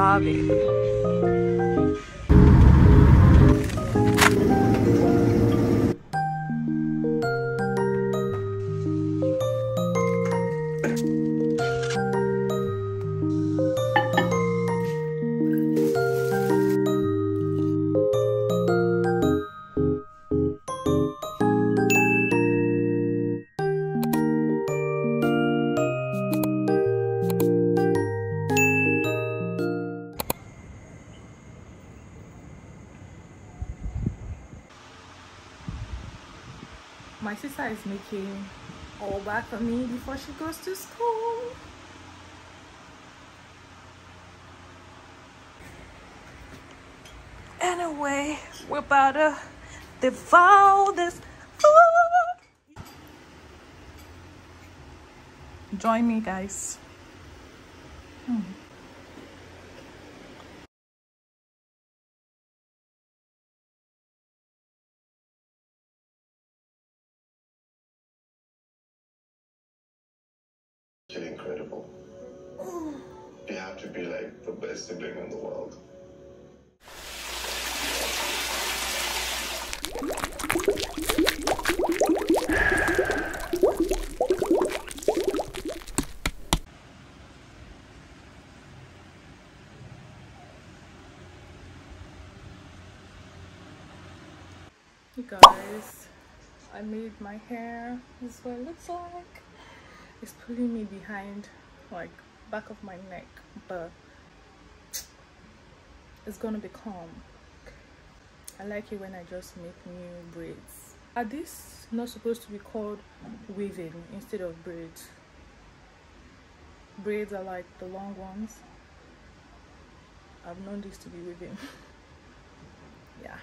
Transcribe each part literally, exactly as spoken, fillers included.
starving. My sister is making all back for me before she goes to school. Anyway, we're about to devour this food. Join me, guys. Hmm. Incredible. You have to be like the best sibling in the world. You guys, I made my hair. This is what it looks like. It's pulling me behind, like back of my neck, but it's gonna be calm. I like it when I just make new braids. Are these not supposed to be called weaving instead of braids? Braids are like the long ones. I've known this to be weaving. Yeah.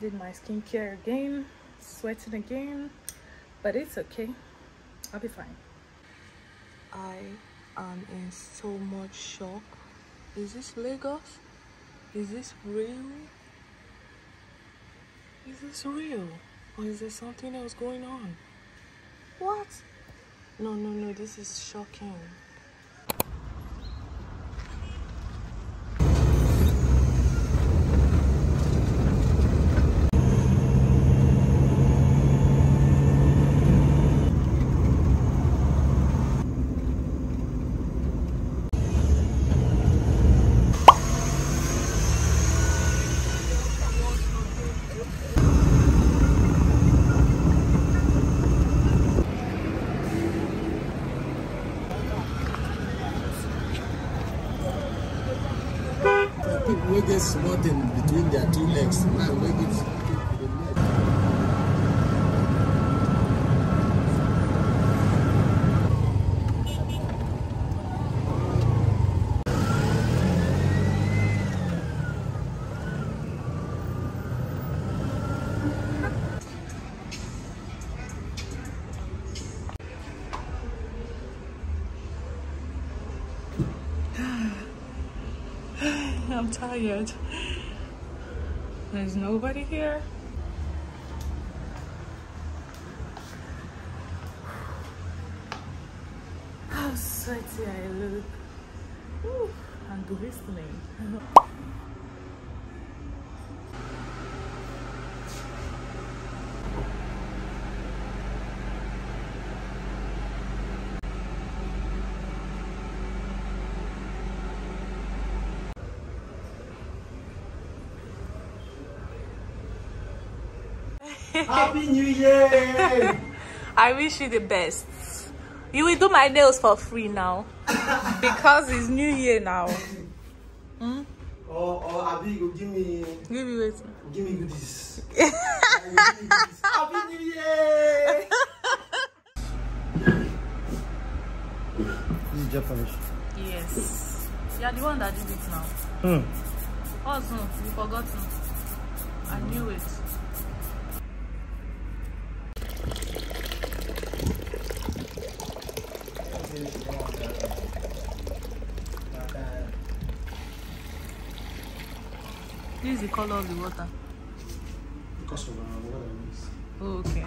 Did my skincare again, sweating again, but it's okay. I'll be fine. I am in so much shock. Is this Lagos? Is this real? Is this real? Or is there something else going on? What? No, no, no, this is shocking. We get snot in between their two legs. Man, we get I'm tired. There's nobody here. How sweaty I look. Ooh, I'm glistening. Happy New Year! I wish you the best. You will do my nails for free now because it's New Year now. Hmm? Or, or Abi, go give me. Give me what? Give me goodies. Give me goodies. Happy New Year! This is Japanese. Yes. You are the one that did it now. Hmm. Also, you forgot. I knew it. This is the color of the water. Because of the water is. Oh, okay.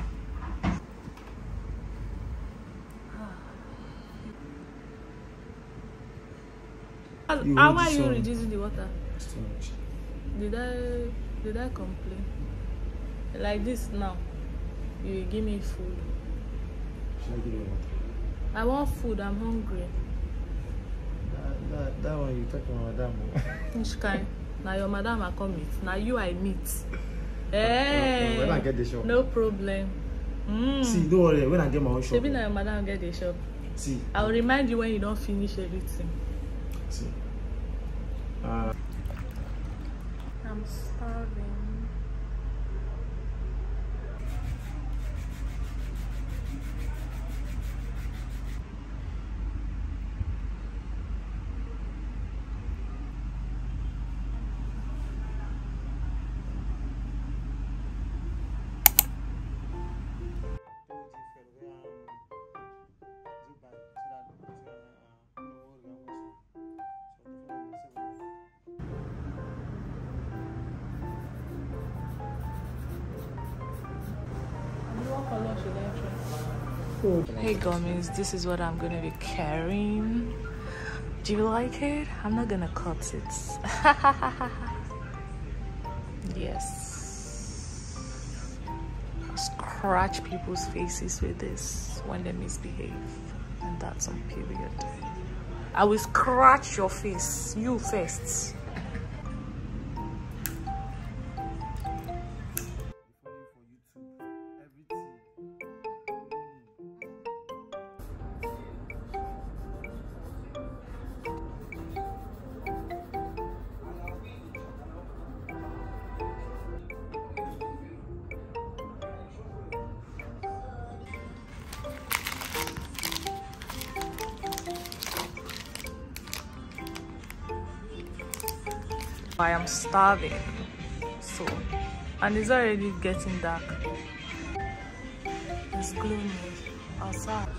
you how are you reducing the water? It's too much. Did I did I complain? Like this now, you give me food. Should I give you water? I want food. I'm hungry. That that, that one you talk to my madam. Which kind? Now your madam I come meet. Now you I meet. Hey. When I get the shop. No problem. Mm. See, don't worry. When I get my own shop. Maybe now your madam get the shop. See. I'll remind you when you don't finish everything. See. Uh, I'm starving. Hey gummies, this is what I'm gonna be carrying. Do you like it? I'm not gonna cut it. Yes. I'll scratch people's faces with this when they misbehave. And that's on period. I will scratch your face, you first. I am starving, so and it's already getting dark. It's gloomy outside.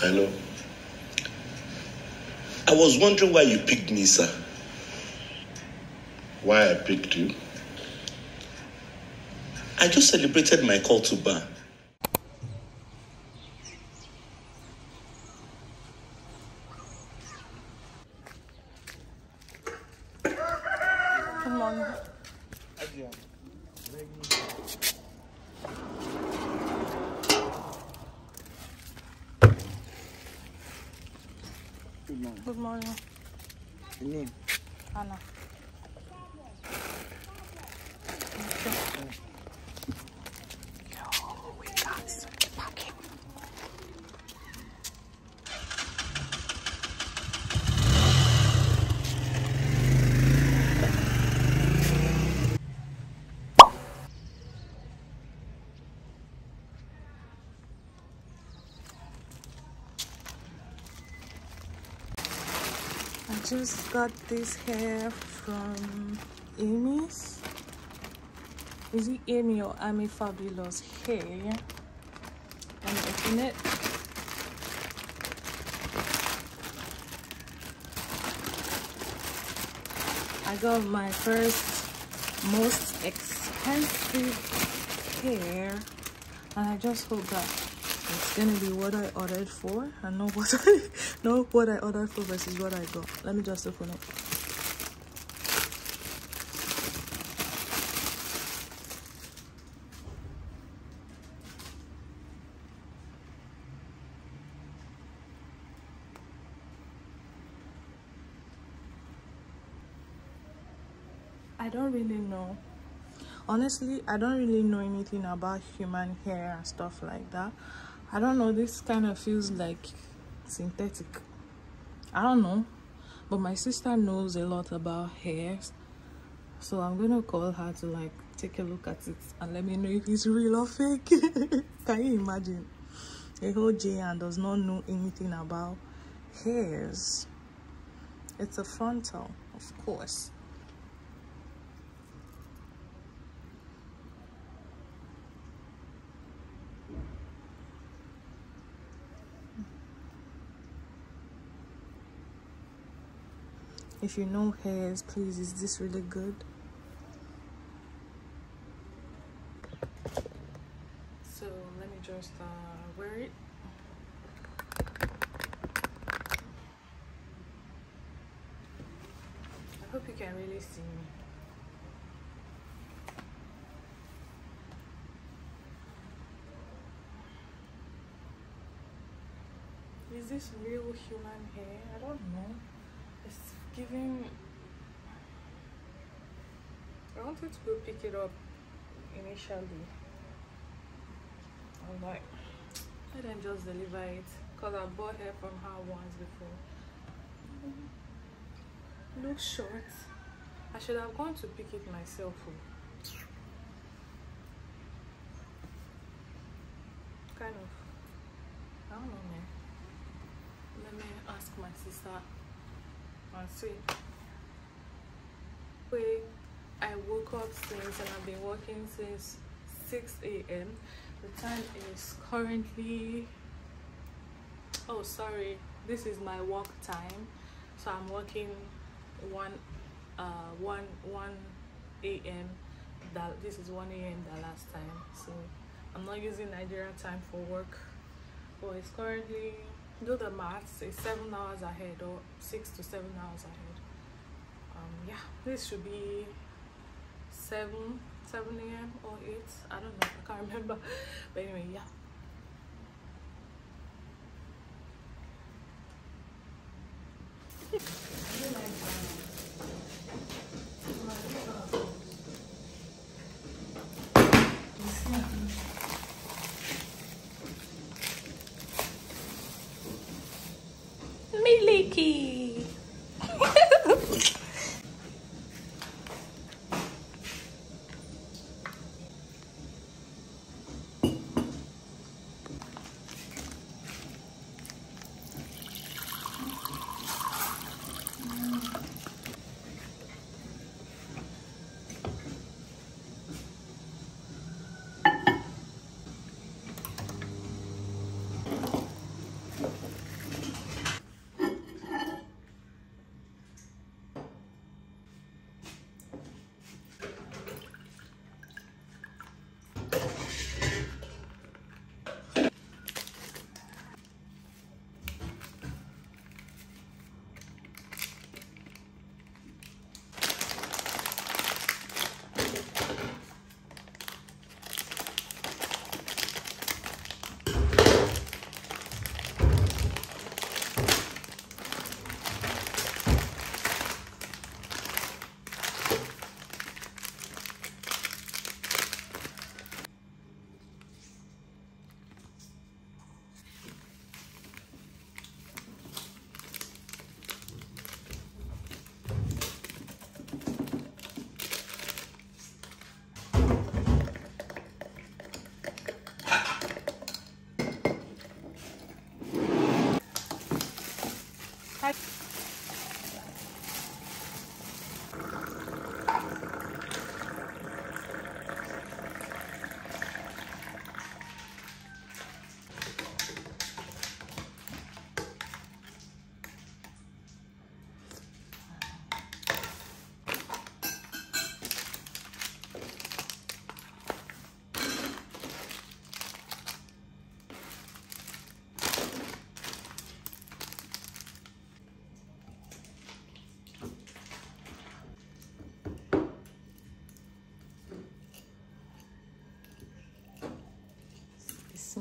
Hello. I was wondering why you picked me, sir. Why I picked you? I just celebrated my call to bar. Come on. Nigerian. Good morning. Good morning. Your name? Anna. Just got this hair from Amy's. Is it Amy or Amy Fabulous Hair? I'm opening it. I got my first most expensive hair, and I just hope that it's gonna be what I ordered for, and not what I know what I ordered for versus what I got. Let me just open it. I don't really know. Honestly, I don't really know anything about human hair and stuff like that. I don't know, this kind of feels like synthetic. I don't know, but my sister knows a lot about hairs, so I'm gonna call her to like take a look at it and let me know if it's real or fake. Can you imagine? A whole Jayan does not know anything about hairs. It's a frontal, of course. If you know hairs, please, is this really good? So let me just uh, wear it. I hope you can really see me. Is this real human hair? I don't know. It's giving. I wanted to go pick it up initially. I'm like, I didn't just deliver it because I bought hair from her once before. Looks short. I should have gone to pick it myself. Kind of. I don't know, man. Let me ask my sister. And see, wait, I woke up since, and I've been working since six A M The time is currently, oh sorry, this is my work time, so I'm working one uh one one a.m. that this is one A M the last time, so I'm not using Nigerian time for work. But it's currently, do the maths, it's seven hours ahead or six to seven hours ahead. Um yeah, this should be seven seven a.m. or eight, I don't know, I can't remember, but anyway, yeah, Miliki.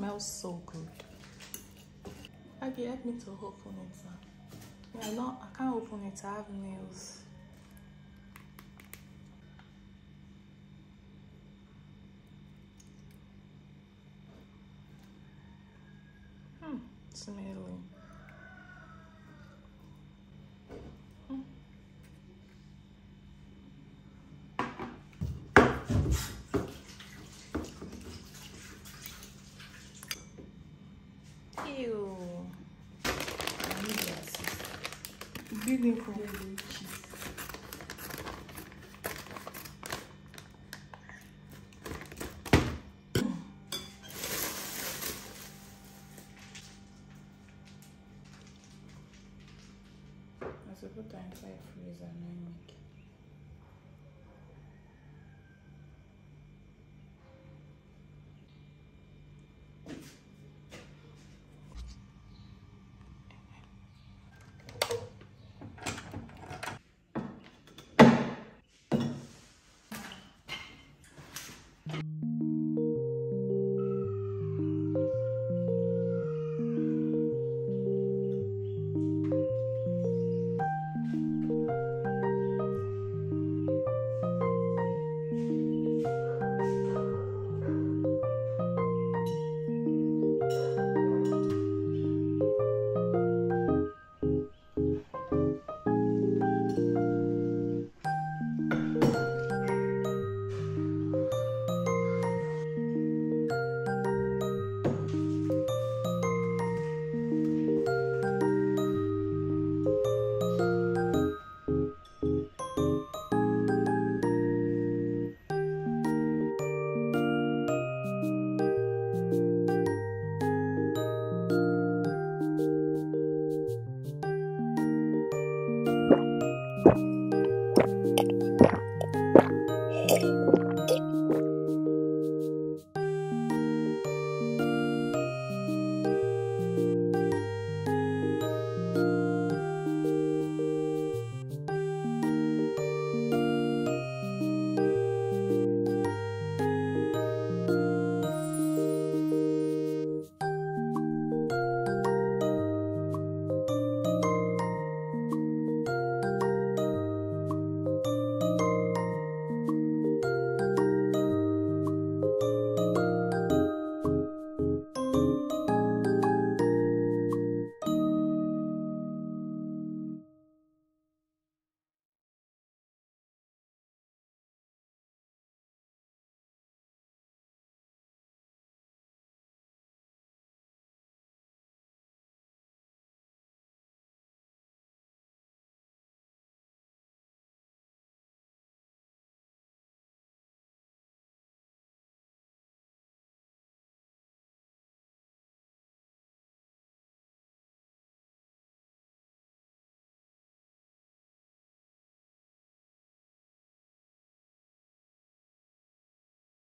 smells so good. Abby, help me to open it, sir. Yeah, no, I can't open it, I have nails. Hmm, smelly. Hmm. Ew. Beautiful. I suppose I can try freezer and I make it.